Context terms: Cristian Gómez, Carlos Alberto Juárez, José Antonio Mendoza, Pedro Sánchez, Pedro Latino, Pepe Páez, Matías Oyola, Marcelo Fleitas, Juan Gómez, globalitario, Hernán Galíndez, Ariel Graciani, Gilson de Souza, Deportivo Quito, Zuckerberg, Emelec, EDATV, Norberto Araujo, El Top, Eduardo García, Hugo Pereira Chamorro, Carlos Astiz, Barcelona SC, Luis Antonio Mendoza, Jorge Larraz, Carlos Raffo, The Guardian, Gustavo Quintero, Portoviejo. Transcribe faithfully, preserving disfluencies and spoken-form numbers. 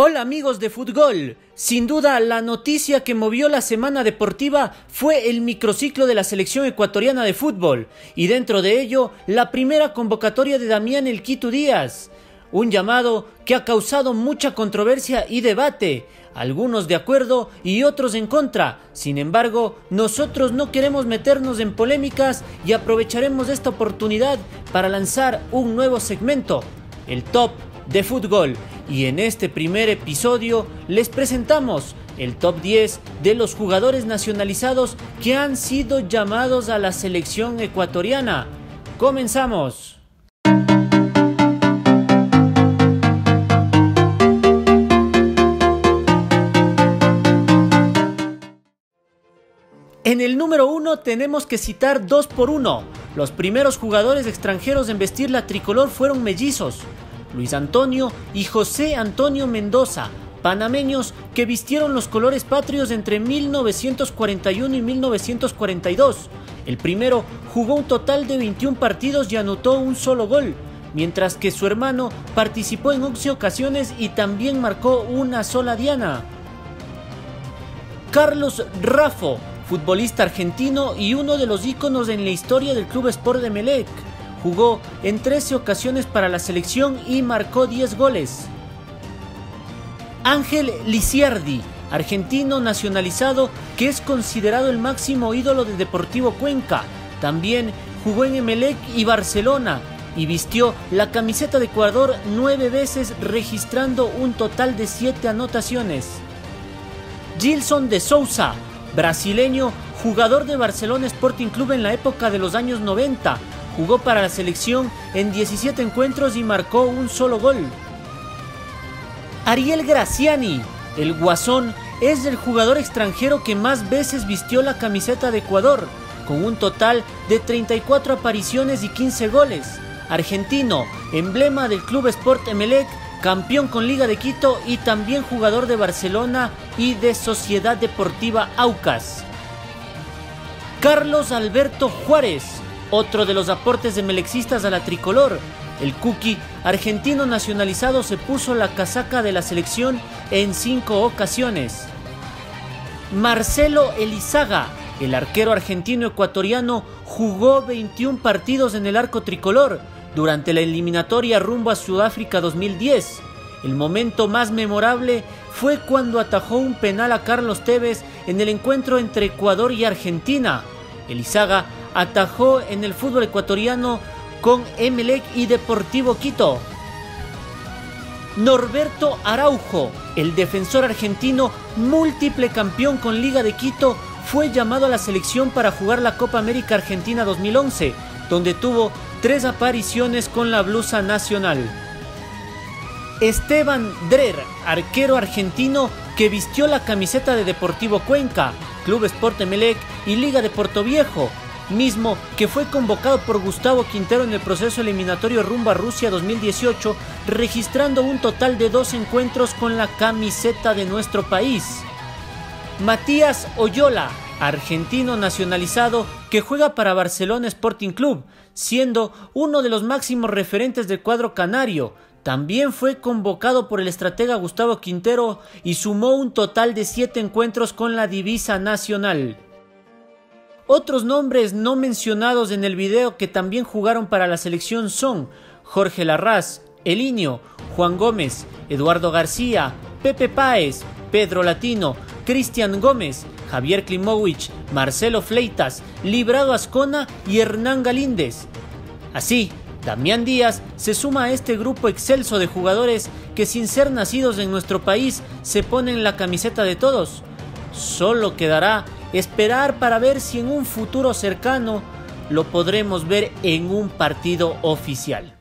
Hola amigos de Fútbol, sin duda la noticia que movió la semana deportiva fue el microciclo de la selección ecuatoriana de fútbol y dentro de ello la primera convocatoria de Damián el Kitu Díaz, un llamado que ha causado mucha controversia y debate, algunos de acuerdo y otros en contra. Sin embargo, nosotros no queremos meternos en polémicas y aprovecharemos esta oportunidad para lanzar un nuevo segmento, El Top de Fútbol. Y en este primer episodio les presentamos el top diez de los jugadores nacionalizados que han sido llamados a la selección ecuatoriana. ¡Comenzamos! En el número uno tenemos que citar dos por uno. Los primeros jugadores extranjeros en vestir la tricolor fueron mellizos, Luis Antonio y José Antonio Mendoza, panameños que vistieron los colores patrios entre mil novecientos cuarenta y uno y mil novecientos cuarenta y dos. El primero jugó un total de veintiún partidos y anotó un solo gol, mientras que su hermano participó en once ocasiones y también marcó una sola diana. Carlos Raffo, futbolista argentino y uno de los íconos en la historia del Club Sport de Emelec, jugó en trece ocasiones para la selección y marcó diez goles. Ángel Lisiardi, argentino nacionalizado que es considerado el máximo ídolo de Deportivo Cuenca, también jugó en Emelec y Barcelona y vistió la camiseta de Ecuador nueve veces, registrando un total de siete anotaciones. Gilson de Souza, brasileño, jugador de Barcelona Sporting Club en la época de los años noventa, jugó para la selección en diecisiete encuentros y marcó un solo gol. Ariel Graciani, el Guasón, es el jugador extranjero que más veces vistió la camiseta de Ecuador, con un total de treinta y cuatro apariciones y quince goles. Argentino, emblema del Club Sport Emelec, campeón con Liga de Quito y también jugador de Barcelona y de Sociedad Deportiva Aucas. Carlos Alberto Juárez, otro de los aportes de melexistas a la tricolor. El Cuqui, argentino nacionalizado, se puso la casaca de la selección en cinco ocasiones. Marcelo Elizaga, el arquero argentino-ecuatoriano, jugó veintiún partidos en el arco tricolor durante la eliminatoria rumbo a Sudáfrica dos mil diez. El momento más memorable fue cuando atajó un penal a Carlos Tevez en el encuentro entre Ecuador y Argentina. Elizaga atajó en el fútbol ecuatoriano con Emelec y Deportivo Quito. Norberto Araujo, el defensor argentino, múltiple campeón con Liga de Quito, fue llamado a la selección para jugar la Copa América Argentina dos mil once, donde tuvo tres apariciones con la blusa nacional. Esteban Drer, arquero argentino que vistió la camiseta de Deportivo Cuenca, Club Sport Emelec y Liga de Portoviejo, mismo que fue convocado por Gustavo Quintero en el proceso eliminatorio rumbo a Rusia dos mil dieciocho, registrando un total de dos encuentros con la camiseta de nuestro país. Matías Oyola, argentino nacionalizado que juega para Barcelona Sporting Club, siendo uno de los máximos referentes del cuadro canario, también fue convocado por el estratega Gustavo Quintero y sumó un total de siete encuentros con la divisa nacional. Otros nombres no mencionados en el video que también jugaron para la selección son Jorge Larraz, El Inio, Juan Gómez, Eduardo García, Pepe Páez, Pedro Latino, Cristian Gómez, Javier Klimowicz, Marcelo Fleitas, Librado Ascona y Hernán Galíndez. Así, Damián Díaz se suma a este grupo excelso de jugadores que, sin ser nacidos en nuestro país, se ponen la camiseta de todos. Solo quedará esperar para ver si en un futuro cercano lo podremos ver en un partido oficial.